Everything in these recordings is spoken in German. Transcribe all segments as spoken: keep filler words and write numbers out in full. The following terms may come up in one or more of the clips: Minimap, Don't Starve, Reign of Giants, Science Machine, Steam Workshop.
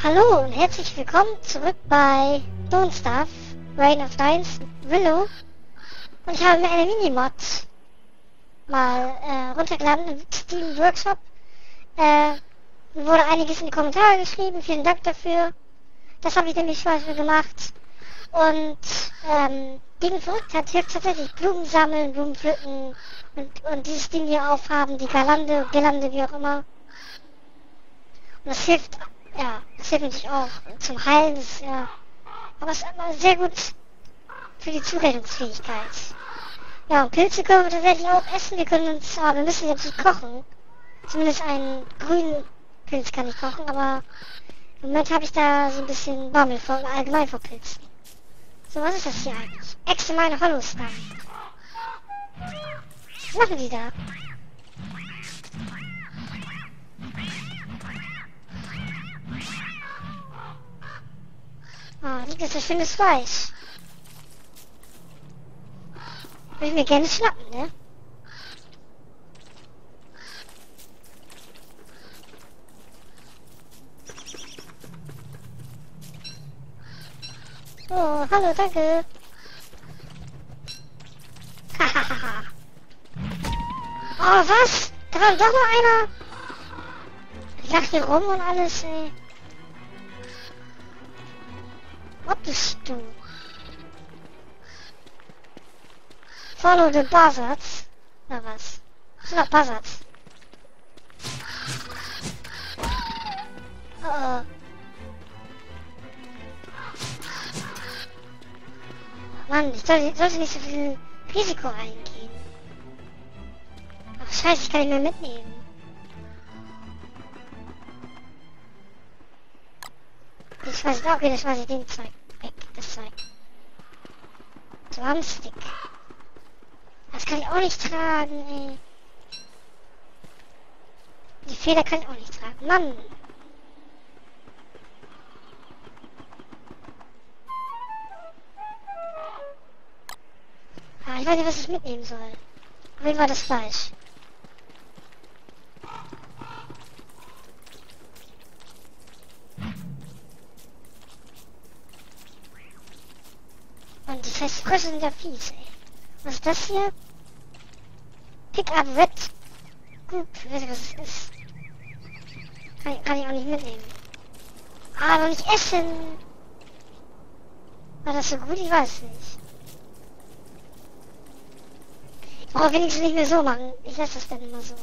Hallo und herzlich willkommen zurück bei Don't Starve, Reign of Giants, Willow. Und ich habe mir eine Minimod mal äh, runtergeladen im Steam Workshop. Äh, wurde einiges in die Kommentare geschrieben, vielen Dank dafür. Das habe ich nämlich zum Beispiel gemacht. Und ähm, gegen Verrücktheit hilft tatsächlich Blumen sammeln, Blumen pflücken und, und dieses Ding hier aufhaben, die Galande, Gelande, wie auch immer. Und das hilft, ja, das hilft natürlich auch zum Heilen, das ist, ja, aber es ist immer sehr gut für die Zurechnungsfähigkeit. Ja, und Pilze können wir tatsächlich auch essen, wir können uns, aber wir müssen jetzt nicht kochen. Zumindest einen grünen Pilz kann ich kochen, aber im Moment habe ich da so ein bisschen Bammel vor, allgemein vor Pilzen. So, was ist das hier eigentlich? Extremine Hollow-Star. Was machen die da? Oh, liegt das so schönes Fleisch. Würde ich mir gerne schnappen, ne? Oh, hallo, danke. Hahaha. Oh, was? Da war doch noch einer. Ich lach hier rum und alles, ey. Was bist du? Follow the buzzards. Na was? Das sind doch Buzzards. Oh, oh. Mann, ich sollte, sollte nicht so viel Risiko eingehen. Ach scheiße, ich kann ihn mehr mitnehmen. Ich schmeiß auch wieder, schmeiß ich den Zeug weg, das Zeug. Drumstick. Das kann ich auch nicht tragen, ey. Die Feder kann ich auch nicht tragen. Mann! Ich weiß nicht, was ich mitnehmen soll. Auf jeden Fall das Fleisch. Und die Frösche sind ja fies, ey. Was ist das hier? Pick up Red. Gut, ich weiß nicht, was es ist. Kann ich, kann ich auch nicht mitnehmen. Ah, noch nicht essen! War das so gut? Ich weiß nicht. Oh, wenigstens nicht mehr so machen. Ich lasse das dann immer so.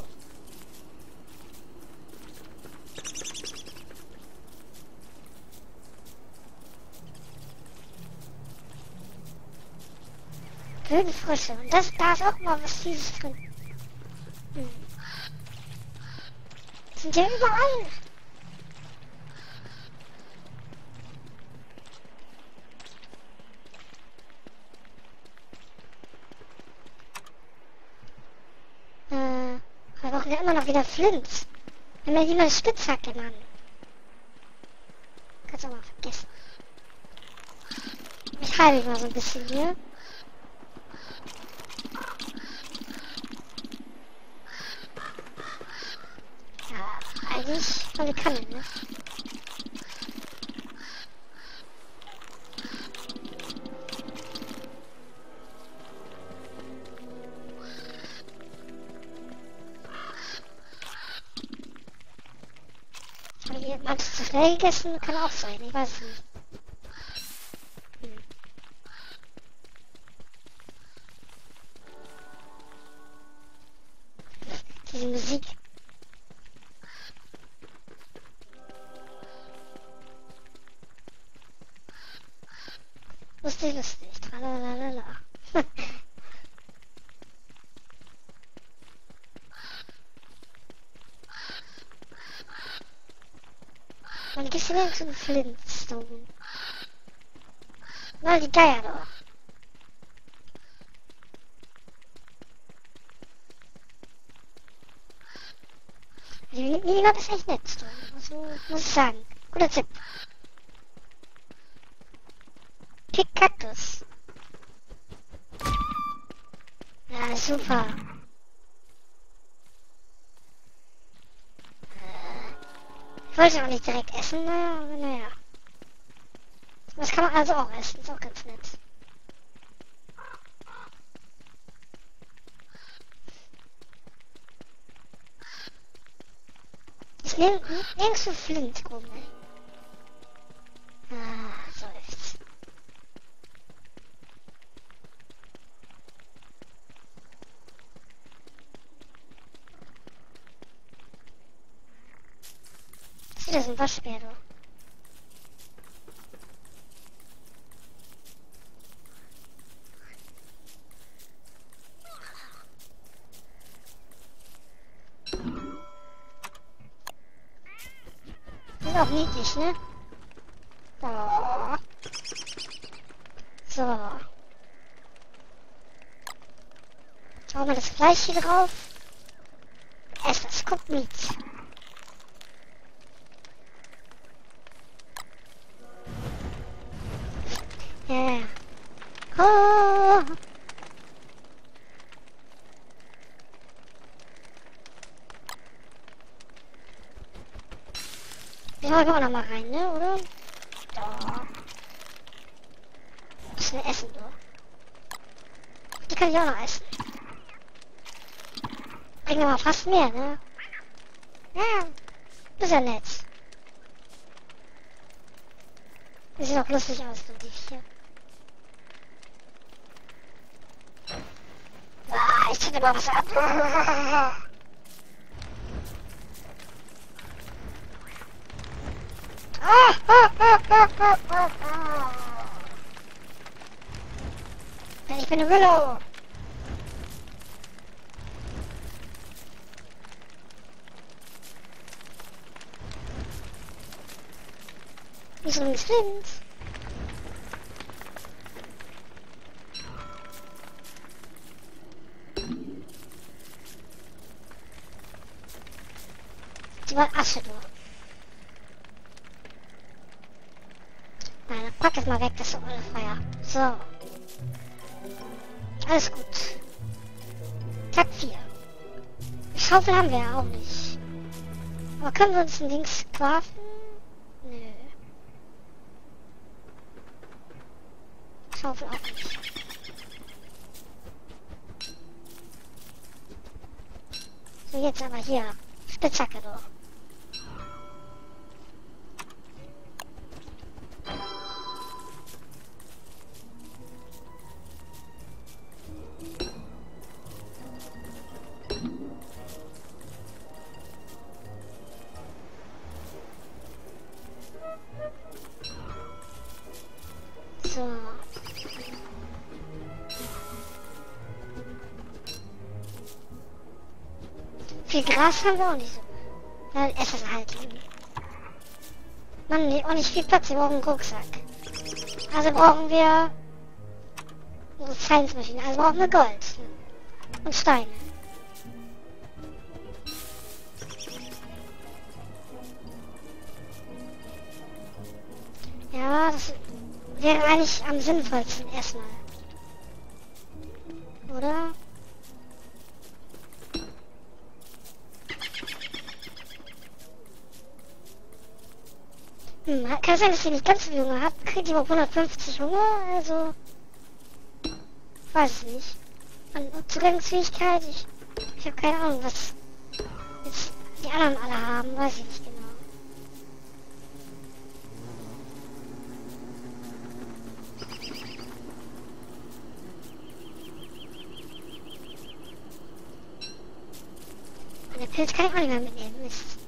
Blütenfrösche. Und das, da ist auch mal was Fieses drin. Hm. Sind ja überall. Immer noch wieder Flint. Wenn man die mal spitz hat, der Mann. Kannst du auch mal vergessen. Ich heile mich mal so ein bisschen hier. Ja, eigentlich volle Kanne, ne? Hab ich zu schnell gegessen? Kann auch sein, ich weiß nicht. Hm. Diese Musik. Lustig, lustig. Tralalala. Man gibt hier nirgends einen Flintstone. Na, die Geier doch. Die Minimap ist echt nett, muss, muss ich sagen. Guter Tipp. Pick Kaktus. Ja, super. Wollte auch nicht direkt essen, na, aber naja. Das kann man also auch essen, ist auch ganz nett. Ich nehme nirgends für Flintgruben. Ah, so läuft's. Das ist ein Waschbär, du. Ist auch niedlich, ne? So. So. Hauen wir das Fleisch hier drauf. Ess das, guck mit. Ja, ja. Oh. Den machen wir auch noch mal rein, ne, oder? Da. Bisschen essen, du. Die kann ich auch noch essen. Eigentlich mal fast mehr, ne? Ja, ist ja nett. Die sehen auch lustig aus, von die Viecher. Ah, ich tue mal was ab. Ah, ah, ah, ah, ah, ah, ah. Denn ich bin eine Willow. Wieso ein Wind? Die war Asche durch. Nein, dann pack es mal weg, das ist ohne Feuer. So. Alles gut. Tag vier. Schaufel haben wir ja auch nicht. Aber können wir uns ein Dings craften? Nö. Schaufel auch nicht. So, jetzt aber hier. Spitzhacke doch. Viel Gras haben wir auch nicht so. Dann essen wir halt eben. Mann, nee, auch nicht viel Platz, wir brauchen einen Rucksack. Also brauchen wir eine Science Machine, also brauchen wir Gold. Und Steine. Ja, das wäre eigentlich am sinnvollsten erstmal. Oder? Hm, kann sein, dass ich nicht ganz so viel Hunger habe. Kriegt jemand hundertfünfzig Hunger, also... Weiß ich nicht. Und Zugangsfähigkeit, ich... Ich habe keine Ahnung, was... Jetzt die anderen alle haben, weiß ich nicht genau. Und der Pilz kann ich auch nicht mehr mitnehmen, Mist.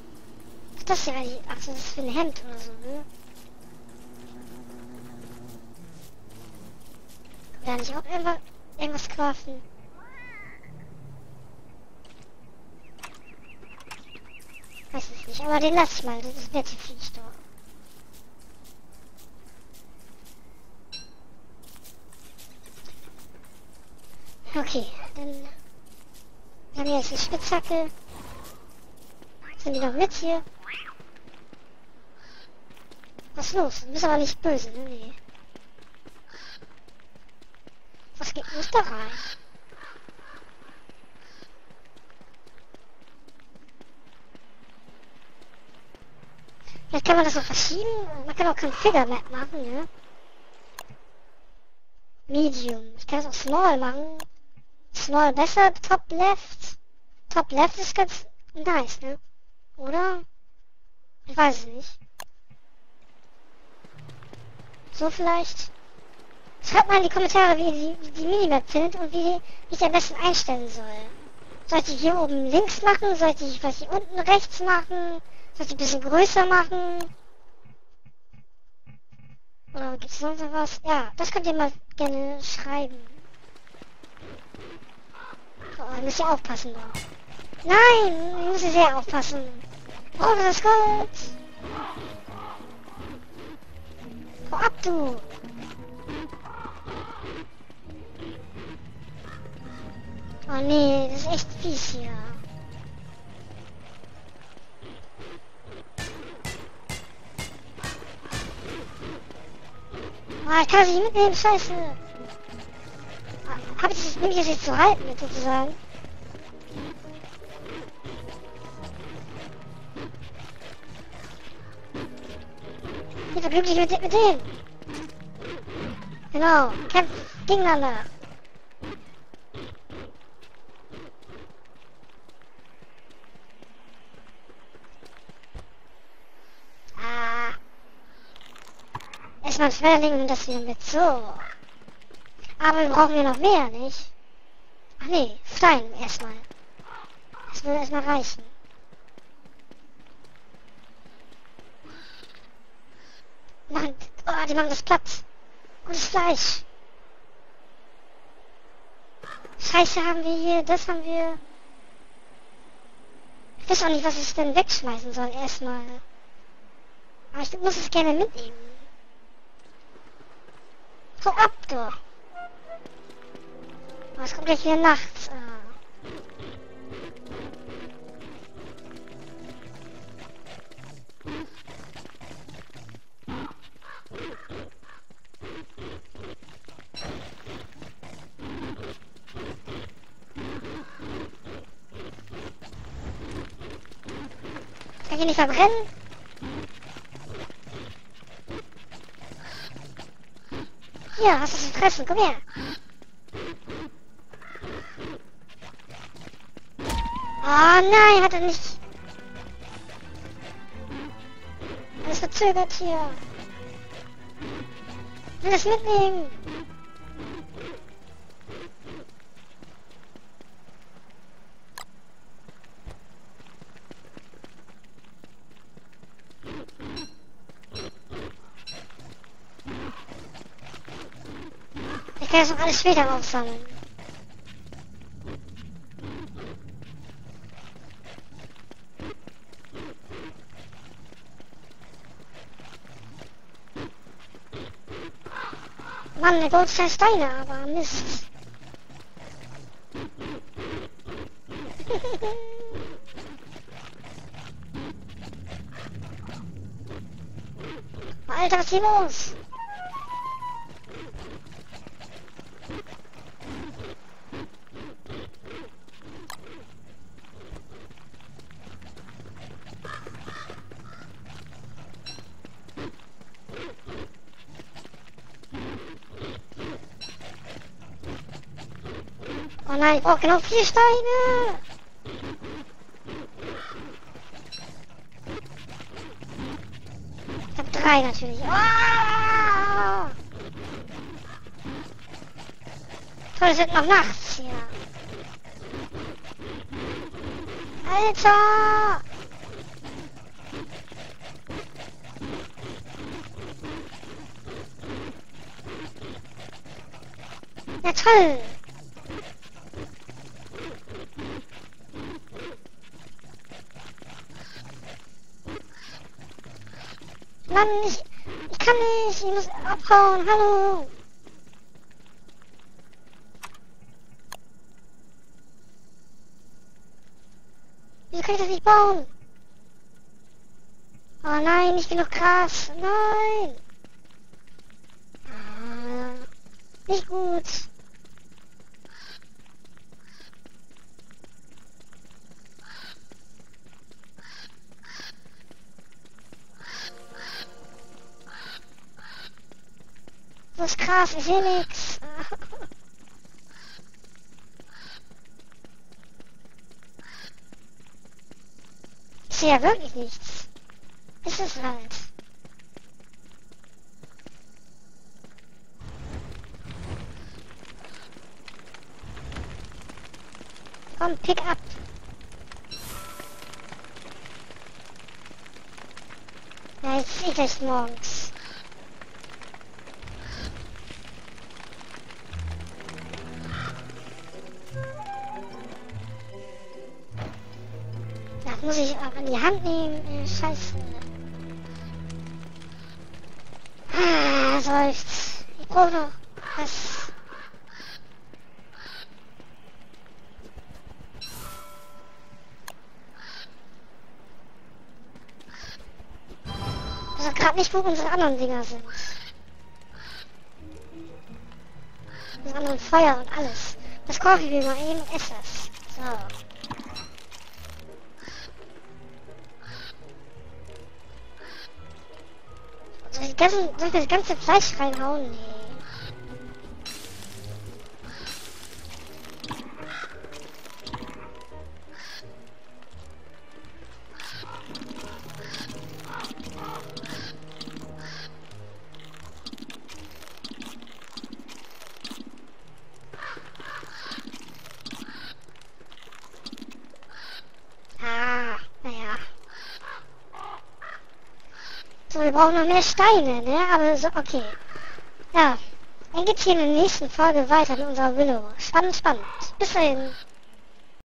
Das ist ja eigentlich... Ach so, das ist für ein Hemd oder so, ne? Kann man da nicht auch irgendwas, irgendwas craften? Weiß ich nicht, aber den lass ich mal, das ist mir zu viel Stoff. Okay, dann... Wir haben jetzt eine Spitzhacke. Sind die noch mit hier? Was ist los? Du bist aber nicht böse, ne? Nee. Was geht denn da rein? kann man das auch verschieben? Man kann auch Configure-Map machen, ja? Medium. Ich kann es auch Small machen. Small besser, Top Left. Top Left ist ganz nice, ne? Oder? Ich weiß es nicht. So vielleicht. Schreibt mal in die Kommentare, wie ihr die, die Minimap findet und wie, wie ich am besten einstellen soll. Sollte ich hier oben links machen? Sollte ich was hier unten rechts machen? Sollte ich ein bisschen größer machen? Oder gibt es sonst noch was? Ja, das könnt ihr mal gerne schreiben. Oh, da müsst ihr aufpassen drauf. Nein, da müsst ihr sehr aufpassen. Oh, das ist Gold! Hau ab, du! Oh nee, das ist echt fies hier. Ah, oh, ich kann sie nicht mitnehmen, scheiße. Hab ich das Ding jetzt zu halten, sozusagen? Ich bin so glücklich mit, mit dem. Genau, kämpft gegeneinander. Erstmal Schmetterling und das wieder mit. So. Aber wir brauchen ja noch mehr, nicht? Ach nee, Stein erstmal. Das würde erstmal reichen. Machen, oh, die machen das platt. Und das Fleisch. Scheiße haben wir hier, das haben wir. Ich weiß auch nicht, was ich denn wegschmeißen soll erstmal. Aber ich muss es gerne mitnehmen. So ab, du! Oh, es kommt gleich wieder nachts. Ah. Ich kann hier nicht verbrennen. Hier, hast du zu fressen? Komm her! Oh nein, hat er nicht! Alles verzögert hier! Ich will das mitnehmen! Ich kann das noch alles später aufsammeln. Mann, der Gold scheiß Steine, aber Mist. Alter, was ist hier los? Nein, ich brauche genau vier Steine! Ich hab drei natürlich. Ah! Toll, es wird noch nachts hier. Alter! Ja toll! Mann, ich, ich kann nicht, ich muss abhauen, hallo! Wieso kann ich das nicht bauen? Oh nein, nicht genug Gras, nein! Ah, nicht gut! ist krass, ich sehe nichts. Ich sehe ja wirklich nichts. Ist es halt. Komm, pick up. Ja, jetzt ist eh gleich morgens. Das muss ich auch an die Hand nehmen, äh, scheiße. Ah, so läuft's. Ich brauche noch was. Ich weiß gerade nicht, wo unsere anderen Dinger sind. Unsere anderen Feuer und alles. Das kaufe ich mir mal eben und esse das. So. Soll ich das, soll ich das ganze Fleisch reinhauen? Nee. Ah, naja. So, wir brauchen noch mehr Steine, ne? Aber so, okay. Ja, dann geht's hier in der nächsten Folge weiter mit unserer Willow. Spannend, spannend. Bis dahin.